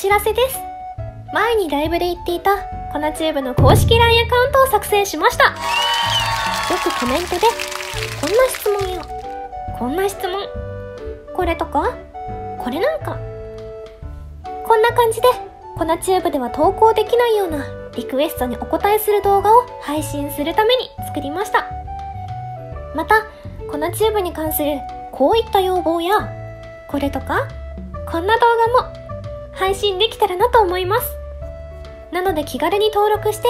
知らせです。前にライブで言っていたコナチューブの公式 LINE アカウントを作成しました。よくコメントでこんな質問やこんな質問、これとかこれなんか、こんな感じでコナチューブでは投稿できないようなリクエストにお答えする動画を配信するために作りました。またコナチューブに関するこういった要望やこれとかこんな動画も配信できたらなと思います。なので気軽に登録して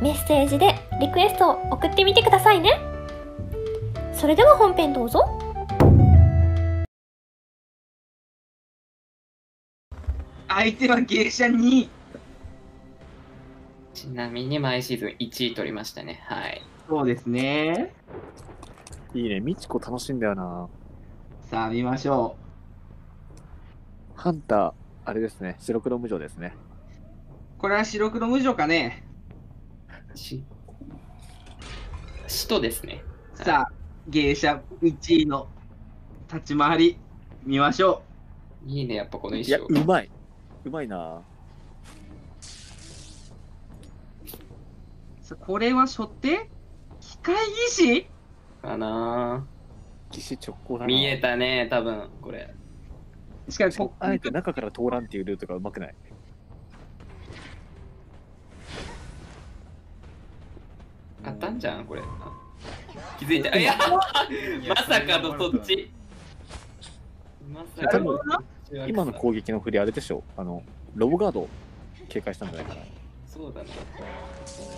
メッセージでリクエストを送ってみてくださいね。それでは本編どうぞ。相手は芸者2位。ちなみに毎シーズン1位取りましたね。はい。そうですね。いいね、みちこ楽しいんだよな。さあ見ましょう。ハンター、あれですね、白黒無常ですね。これは白黒無常かね。使徒ですね。さあ、はい、芸者1位の立ち回り見ましょう。いいね、やっぱこの衣装。いや、うまい。うまいな。これは初手機械技師かな。技師直行だな。見えたね、多分これ。しかもあえて中から通らんっていうルートがうまくない。あったんじゃんこれ。気づいた。いやまさかのそっち。まさかの今の攻撃の振りあれでしょ。ロボガード警戒したんじゃないかな。そうだね。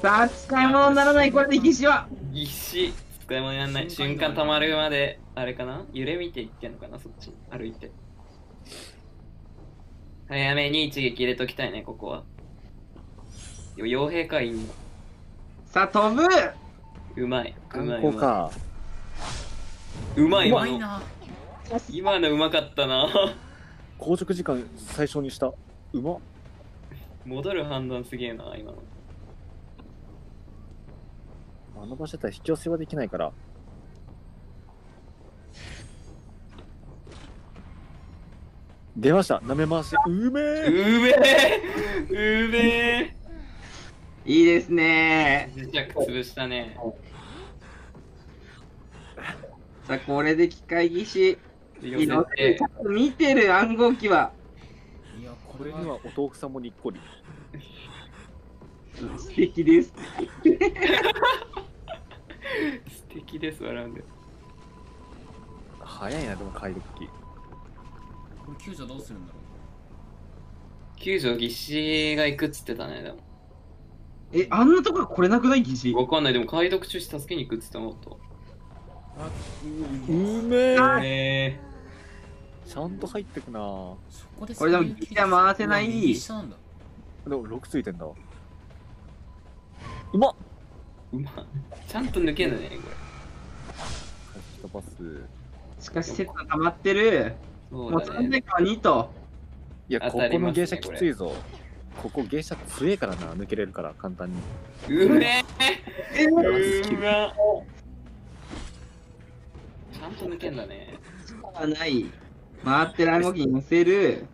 さあ使い物にならないこれで技師は。技師使い物にならない。瞬間溜まるまであれかな。揺れ見ていってんのかなそっち歩いて。早めに一撃入れときたいね、ここは。傭兵か、いいんだ。さあ、飛ぶ！うまい、うまい。うまい、うまいな。今のうまかったな。硬直時間最小にした。うまっ。戻る判断すげえな、今の。あの場所だったら引き寄せはできないから。出ました、なめ回し。うめえうめえうめえいいですねー。磁石潰したね。さあ、これで機械技師。ちょっと見てる暗号機は。いや、これにはお豆腐さんもにっこり。素敵です。素敵です、笑うんで。早いな、でも解読機。これ救助どうするんだろう。救助技師が行くっつってたね。でもあんなところ来れなくない技師。わかんない。でも解読中止助けに行くっつって思った。うめえ。ちゃんと入ってくな。これでも技師は回せない。でも6ついてんだ。うまっうまっ。ちゃんと抜けんだねこれ。飛ばす。しかしセットが溜まってる。もう3か2と。いや、ここの芸者きついぞ。ここ芸者強えからな、抜けれるから、簡単に。うめえ。うわ。ちゃんと抜けんだね。ない。回ってランゴキに乗せる。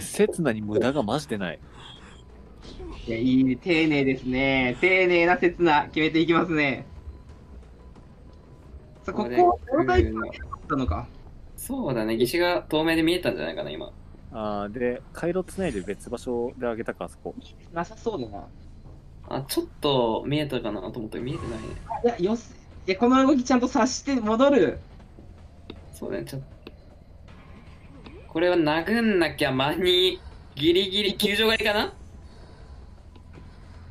刹那に無駄がマジでない。いや、いいね、丁寧ですね。丁寧な刹那、決めていきますね。さあ、ここ、交代になったのか。そうだね、義手が透明で見えたんじゃないかな、今。ああ、で、回路つないで別場所であげたか、あそこ。なさそうだな。あ、ちょっと見えたかなと思ったけど、見えてないね。いや、よし、いや、この動きちゃんと察して戻る。そうだね、ちょっと。これは殴んなきゃ間に、ギリギリ救助狩りかな。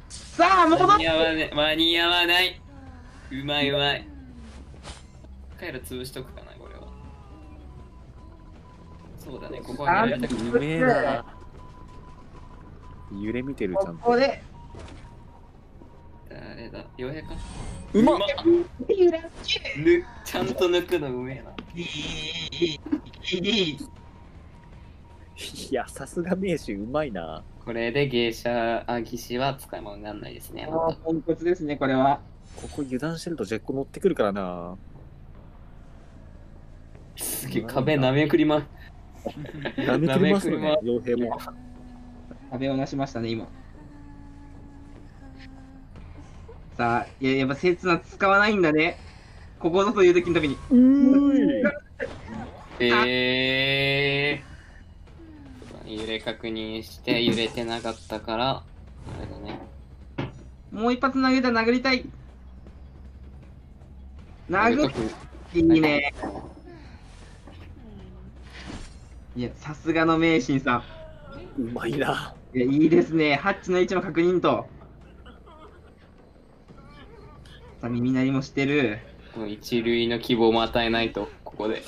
さあ、戻って。間に合わない、間に合わない。うまいうまい。回路潰しとくかな。そうだね、ここはね、うめえな。揺れ見てる、ちゃんと。ここで誰だ、傭兵か。うまっ。ちゃんと抜くのうめえな。いや、さすが名手、うまいな。これで芸者、技師は使い物にならないですね。ああ、ポンコツですね、これは。ここ油断してるとジェッコ乗ってくるからな。すげえ、壁なめくります。なめくりますね、傭兵も。壁をなしましたね、今。さあ、いや、やっぱ刹那使わないんだね。ここぞという時のために。揺れ確認して、揺れてなかったから、あれだね。もう一発投げた、殴りたい。殴っていいね。いや、さすがの名神さん。うまいな。いや、いいですね。ハッチの位置の確認と。さあ、耳鳴りもしてる。一塁の希望も与えないと、ここで。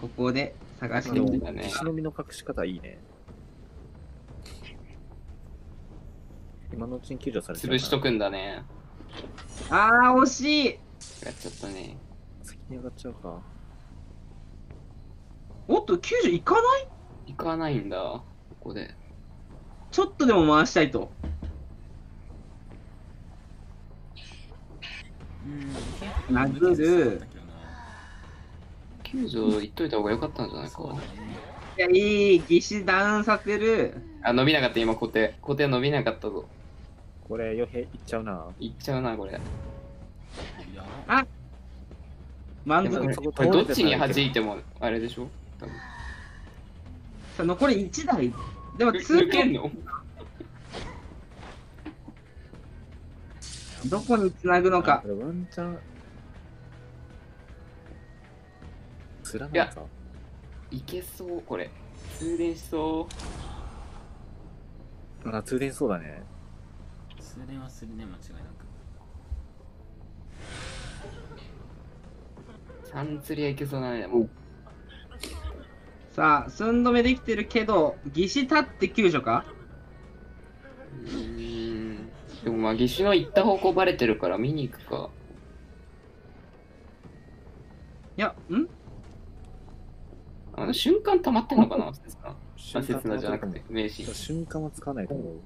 ここで探してみたね。忍びの隠し方いいね。今のうちに救助されてる。潰しとくんだね。ああ、惜しい。やっちゃったね。先に上がっちゃうか。おっと、救助行かない？行かないんだ。ここで。ちょっとでも回したいと。殴る。救助行っといた方が良かったんじゃないか。いや、いい、義手ダウンさせる。あ、伸びなかった、今、固定伸びなかったぞ。これ、よへ、いっちゃうな。いっちゃうな、これ。あ。満足。これ、どっちに弾いても、あれでしょ。多分さあ、残り1台。でも、抜けんの。どこに繋ぐのか。これ、ワンチャン。いや、いけそう、これ。通電しそう。あ、通電しそうだね。通電はするね、間違いなく。サン釣りはいけそうだね、もう。さあ、寸止めできてるけど、義手立って救助か。でもまあ、義手の行った方向バレてるから、見に行くか。いや、ん？あの瞬間溜まってんのかな、刹那じゃなくて、名刺。瞬間は使わないと思う。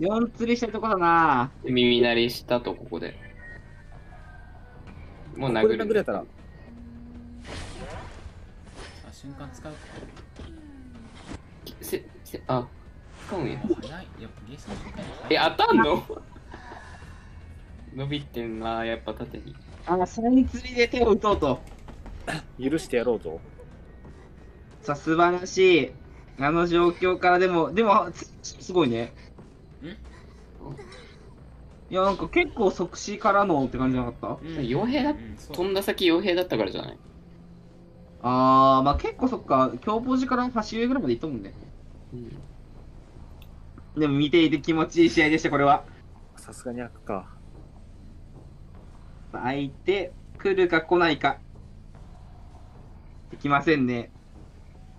4釣りしてるとこだな。耳鳴りしたと、ここで。もう殴る。殴れたら。あ、瞬間使うか。あ、使うんや。え、当たんの伸びてんな、やっぱ縦に。あ、それに釣りで手を打とうと。許してやろうと。さあ、素晴らしい。あの状況からでもすごいね。いや、なんか結構即死からのって感じじゃなかった？傭兵だ、飛んだ先傭兵だったからじゃない？ああ、まあ結構そっか、強ポジから端上ぐらいまでいったもんね。うん、でも見ていて気持ちいい試合でした、これは。さすがに開くか。相手来るか来ないか。できませんね。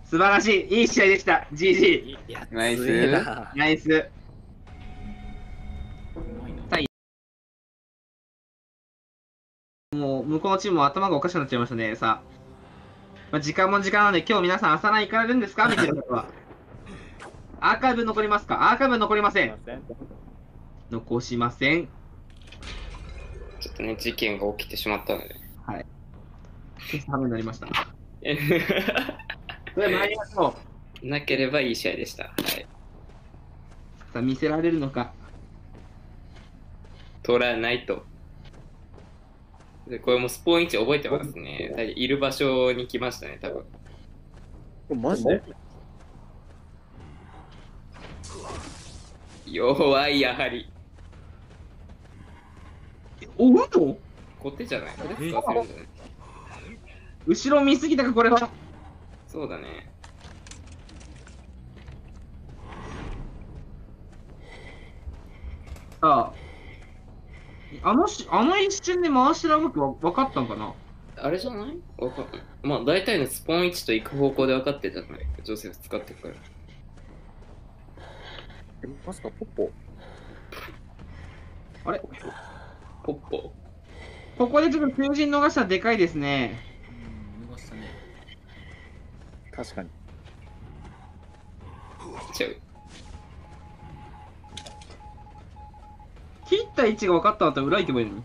素晴らしい、いい試合でした。GG。ナイス。ナイス。もう向こうのチームも頭がおかしくなっちゃいましたね。さあ、まあ、時間も時間なので、今日皆さん朝ない行かれるんですかみたいなことは。アーカイブ残りますか？アーカイブ残りません。残しません。ちょっとね、事件が起きてしまったので。はい。決算になりました。それ参りましょう。なければいい試合でした。はい、さあ、見せられるのか。取らないと。で、これもスポーン位置覚えてますね。いる場所に来ましたね、多分。マジで？弱い、やはり。おうと？小手じゃない。これ使わせるんじゃない？後ろ見すぎたか、これは。そうだね。さあ、あの一瞬で回しらうわけ分かったんかな。あれじゃない？分かった。まあ大体のスポン位置と行く方向で分かってたじゃない。ジョセフ使ってるから。まさかポッポ。あれ？ポッポ。ここでちょっと求人逃したらでかいですね。確かに。切った位置が分かったんだったら裏行けばいいのに。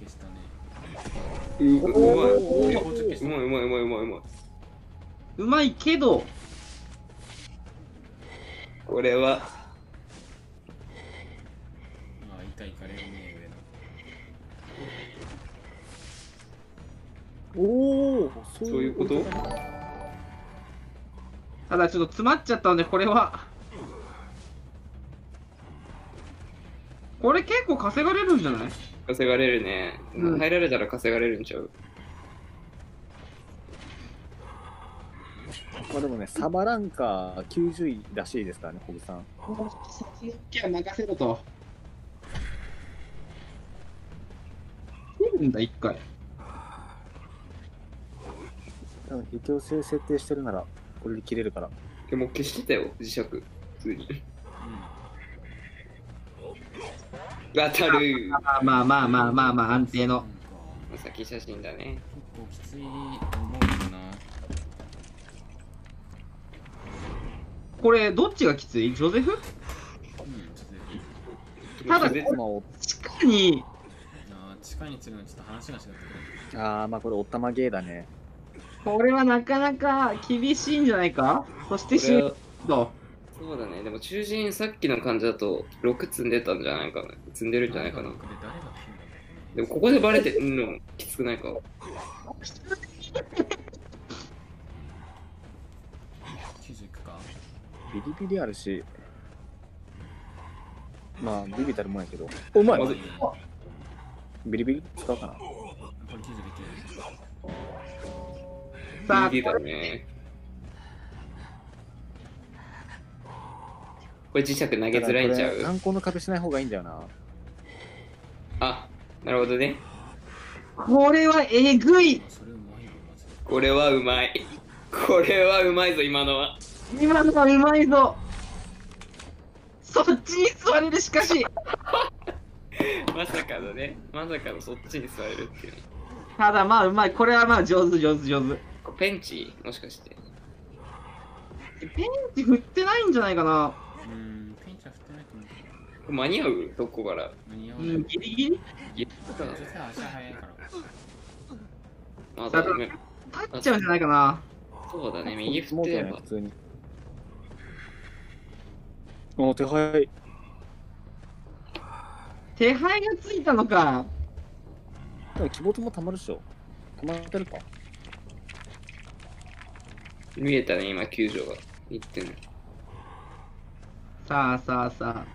消したね。うまいうまいうまいうまいうまいうまいうまい。うまいけどこれはああ痛いかれるね上の。おおそういうこと。ただちょっと詰まっちゃったのでこれは。これ結構稼がれるんじゃない？稼がれるね。入られたら稼がれるんちゃう。まあでもね、サバランカ90位らしいですからね、小木さん。先行きは任せろと。出るんだ、1回。多分、引き寄せ設定してるなら、これで切れるから。でも消してたよ、磁石、普通に。当たる。まあまあまあまあまあ安定の先写真だね。結構きつい重いかな。これどっちがきつい？ジョゼフ？ただ地下に地下に釣るのちょっと話が違ってくる。ああまあこれおったまゲーだね。これはなかなか厳しいんじゃないか。そしてシュート。そうだね、でも中心さっきの感じだと6積んでたんじゃないかな、積んでるんじゃないかな。でもここでバレてんのきつくないか。90かビリビリあるし、まあビビたるもんやけど。うまい、ビリビリ使うかな。さあビリビリだね。これ磁石投げづらいんちゃう？参考の壁しない方がいいんだよな。あ、なるほどね。これはえぐい。これはうまい。これはうまいぞ、今のは。今のはうまいぞ。そっちに座れる、しかし。まさかのね、まさかのそっちに座れるっていう。ただまあうまい。これはまあ上手上手上手。ペンチもしかして。ペンチ振ってないんじゃないかな。うん、ペンチは振ってないと思う。間に合う？どこから？間に合う。うん、ギリギリ？ギリかな。実は足早いから。まだ立っちゃうんじゃないかな。そうだね、右振ってれば。普通に。お、手配。手配がついたのか。でも、希望ともたまるでしょ。たまってるか。見えたね、今、救助が。いってんの。さあさあさあ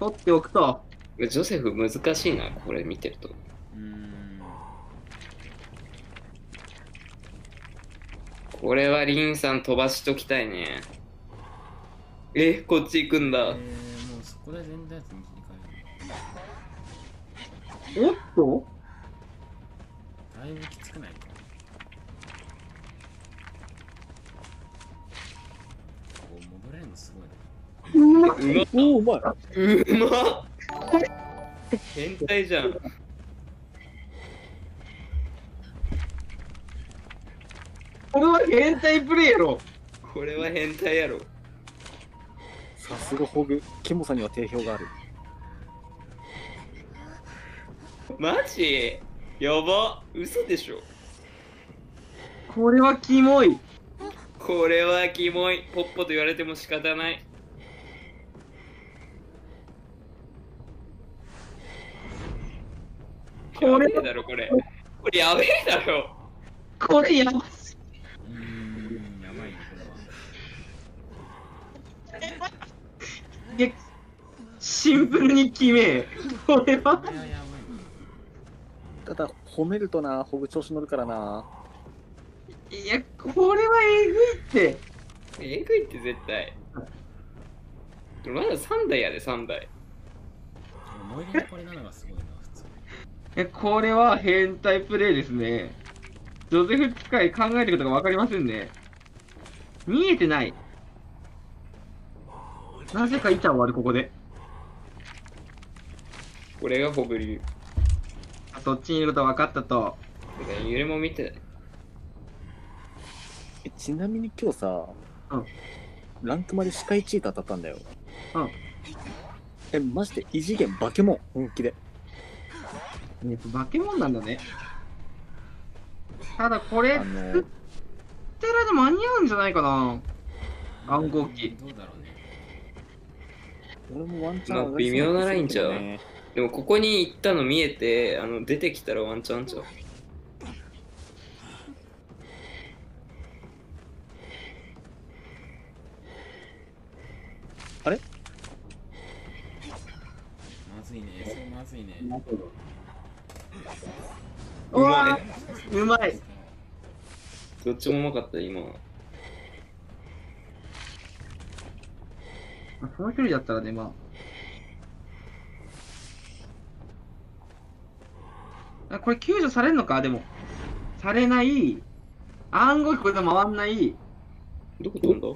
取っておくと。ジョセフ難しいな、これ見てると。これはリンさん飛ばしときたいね。え、こっち行くんだ。もうそこで全体やつに切り替える。おっとだいぶきつくない？すごい。うまっ。おお、うまい。うまっ。変態じゃん。これは変態プレイやろ。これは変態やろ。さすがホグ、ケモさんには定評がある。マジ？やば。嘘でしょ。これはキモい。これはキモい。ポッポと言われても仕方ない。やべえだろこれ。これやべえだろこれ。やばい。やばいねこれは。いやシンプルにキメえ。これはただ褒めるとな、ホグ調子乗るからな。いや、これはえぐいって。えぐいって絶対。まだ3台やで、3台。思い出のこれなのがすごいな、普通。え、これは変態プレイですね。ジョゼフ使い考えてることが分かりませんね。見えてない。なぜか板を割る、ここで。これがホグリュー。あ、そっちにいること分かったと。揺れも見てない。ちなみに今日さ、うん、ランクまでスカイチーター当たったんだよ。うん。え、マジで異次元化け物、本気で。やっぱ化け物なんだね。ただこれ作ってる間間に合うんじゃないかな、暗号機。どうだろうね。俺もワンチャン、まあ、微妙なラインちゃう。でもここに行ったの見えて、出てきたらワンチャンちゃう。あれまずいね、それまずいね。うまい、うまい。どっちもうまかった今。この距離だったらね、まあこれ救助されんのか。でもされない、暗号機これが回んない。どこ飛んだ。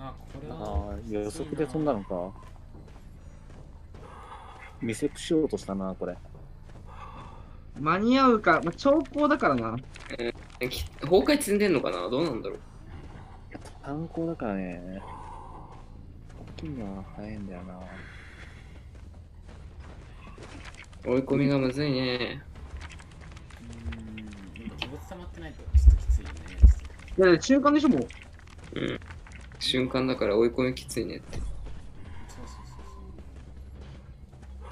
ああ、予測で飛んだのか。見せしようとしたな、これ。間に合うか、まあ、兆候だからな。崩壊積んでんのかな、どうなんだろう。炭鉱だからね、大きいのは早いんだよな。追い込みがむずいね。今、気持ち溜まってないと、ちょっときついよね。いや、瞬間でしょ、もう。うん。瞬間だから追い込みきついねって。そうそうそうそ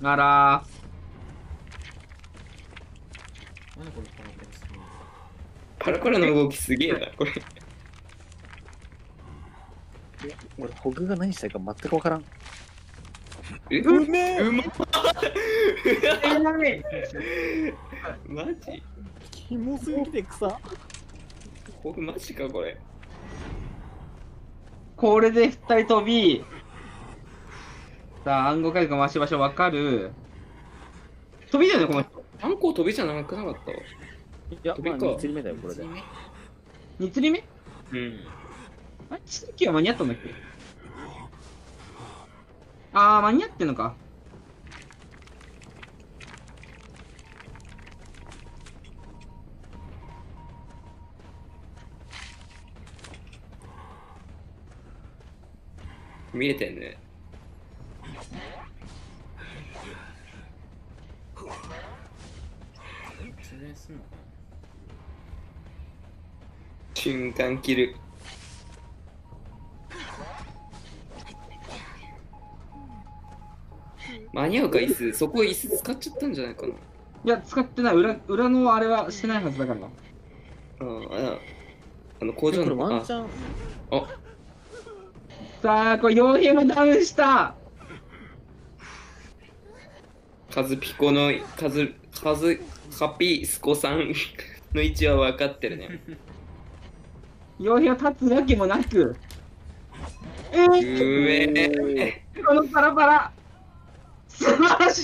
う。あらー。何これ、このペース。パラパラの動きすげえな、これ。俺、ホグが何したいか全く分からん。うめえ、うまっ。マジキモすぎて草。ホグマジか、これ。これで2人飛び。さあ、暗号解読回し場所分かる。飛びだよね、この人。暗号飛びじゃなくなかった。いや、まあ、2釣り目だよ、これで。2釣り目？うん。あれ、地域は間に合ったんだっけ？あー、間に合ってんのか。見えてんね。瞬間切る。間に合うか、椅子。そこ椅子使っちゃったんじゃないかな。いや、使ってない。裏のあれはしてないはずだからな。工場のああ。さあ、これ傭兵もダウンした。カズピコのカピスコさんの位置は分かってるね。傭兵を立つわけもなく。このパラパラ素晴らし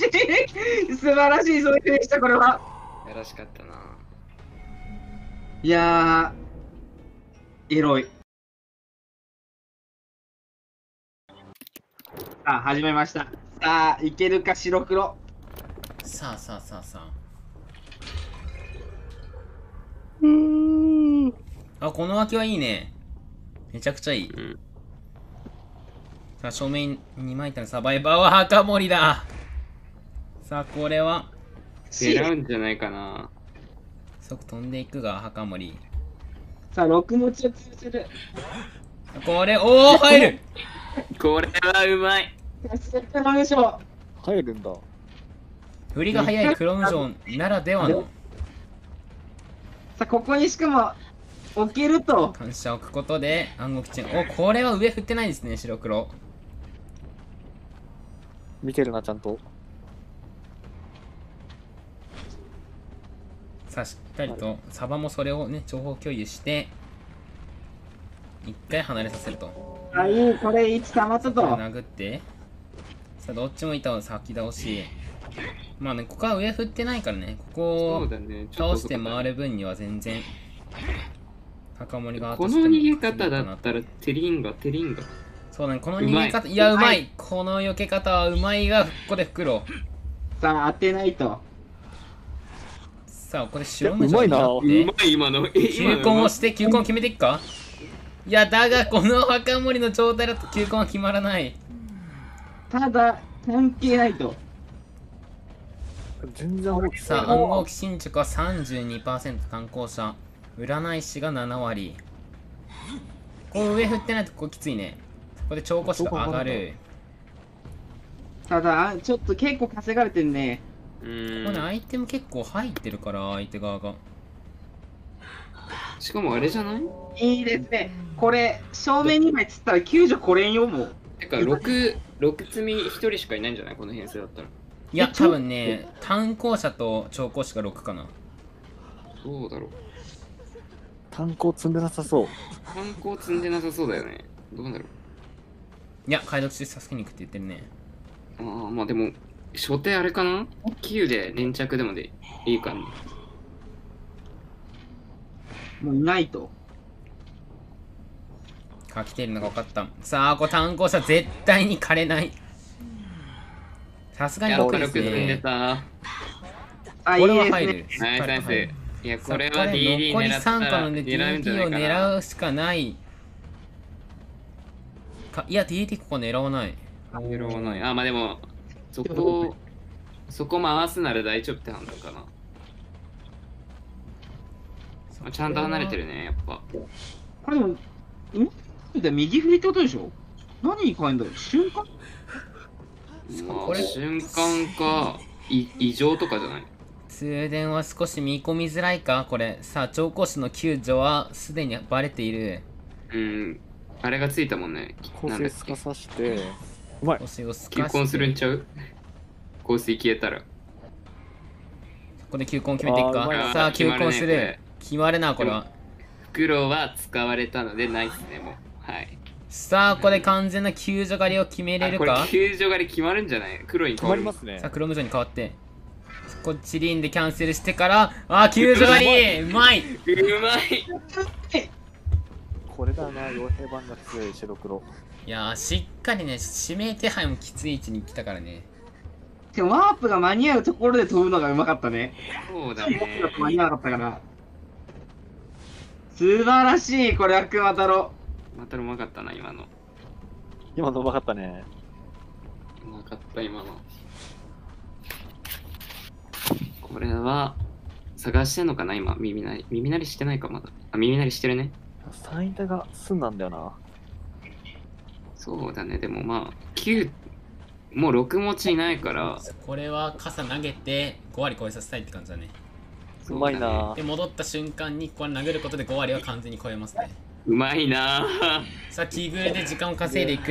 い。素晴らしい装備でした、これは。よろしかったな。いやー、エロい。さあ、始めました。さあ、いけるか、白黒。さあさあさあさあ。あ、この脇はいいね。めちゃくちゃいい。さあ、正面に巻いたのサバイバーは墓守だ。さあ、これは狙うんじゃないかな。即飛んでいくが、墓守。さあ、6持ちを潰せる。これ、おお、入る。これはうまい。入るんだ。振りが早いクロムジョンならではの。さあ、ここにしかも置けると感謝を置くことで暗号基地。お、これは上振ってないですね、白黒。見てるな、ちゃんと。さあ、しっかりとサバもそれをね、情報共有して一回離れさせると。あ、いい、これ位置たまったと殴って。さあ、どっちも板を先倒し。まあね、ここは上振ってないからね、ここを倒して回る分には全然高森がこの逃げ方だったらテリンガそうだね、この逃げ方、いや、うまい。この避け方はうまいが、ここで袋。さあ、当てないと。さあ、これ白目じゃなくて、うまいな。うまい、今の球根をして球根を決めていくか。いやだがこの墓守の状態だと球根は決まらない。ただ関係ないと全然大きさ暗号機進捗は 32%、 担当者占い師が7割。こう上振ってないとここきついね。ここで超腰が上がる。ただちょっと結構稼がれてるね。ここねアイテム結構入ってるから相手側が。しかもあれじゃない、いいですねこれ。正面2枚つったら救助これんよ。もうてか6積み1人しかいないんじゃないこの編成だったら。いや多分ね炭鉱者と調校士が6かな。どうだろう。炭鉱積んでなさそう。炭鉱積んでなさそうだよね。どうだろう。いや解読して助けに行くって言ってるね。ああまあでも初手あれかな、9で粘着でもでいいかな。もういないとかきてるのが分かった。さあこれ炭鉱者絶対に枯れない。さすがに6ですね。これは入る。いやこれは DD 狙ったら残り3個ので DD を狙うしかない。いや DD ここ狙わない。狙わない。あまあでもそこ回すなら大丈夫って判断かな。ちゃんと離れてるねやっぱ。これでも右振りってことでしょ。何に変えんだろう。瞬間、まあ、瞬間か異常とかじゃない。通電は少し見込みづらいかこれ。さあ調校士の救助はすでにバレている。うんあれがついたもんね。香水すかさしてうまい。球根するんちゃう。香水消えたらここで球根決めていくか。さあ球根する。決まるなこれは。袋は使われたのでないっすねもう。はいさあここで完全な救助狩りを決めれるか。救助狩り決まるんじゃない。黒に変わりますね。さあ黒無常に変わってこっちリンでキャンセルしてから。あ救助狩りうまい。これだな傭兵版が強い白黒。いやしっかりね指名手配もきつい位置に来たからね。でもワープが間に合うところで飛ぶのがうまかったね。そうだね間に合わなかったかな。素晴らしい。これは熊太郎。熊太郎うまかったな今の。今のうまかったね。うまかった今の。これは探してんのかな今。耳鳴りしてないかまだ。あ耳鳴りしてるね。三板が済んだんだよな。そうだねでもまあ9もう6持ちいないから。これは傘投げて5割超えさせたいって感じだね。うまいな。で戻った瞬間にこれ投げることで5割は完全に超えますね。うまいな。さあキグルで時間を稼いでいく。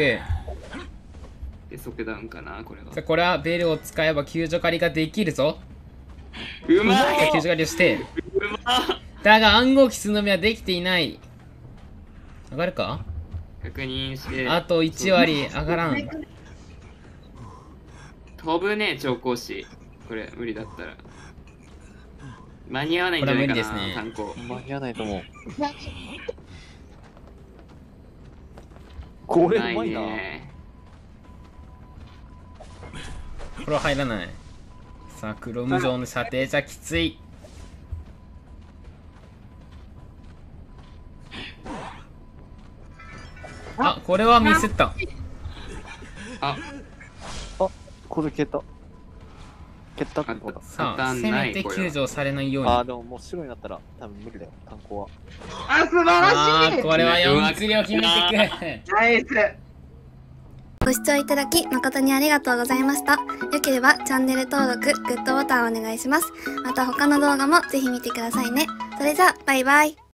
で即断かなこれは。さあこれはベルを使えば救助狩りができるぞ。うまい。救助狩りをしてだが暗号機すのみはできていない。上がるか。確認してあと1割上がらん。飛ぶね調校士。これ無理だったら間に合わないんじゃないかな。参考間に合わないと思う。これうまいな。これは入らない。さあ黒無常の射程じゃきつい。あこれはミスった。あこれ消えた。さあ、せめて救助されないように。ああ、でももう白になったら多分無理だよ、炭鉱は。あ、素晴らしい。これは4釣りを決めてく。ナイス。ご視聴いただき誠にありがとうございました。良ければチャンネル登録、グッドボタンお願いします。また他の動画もぜひ見てくださいね。それじゃあ、バイバイ。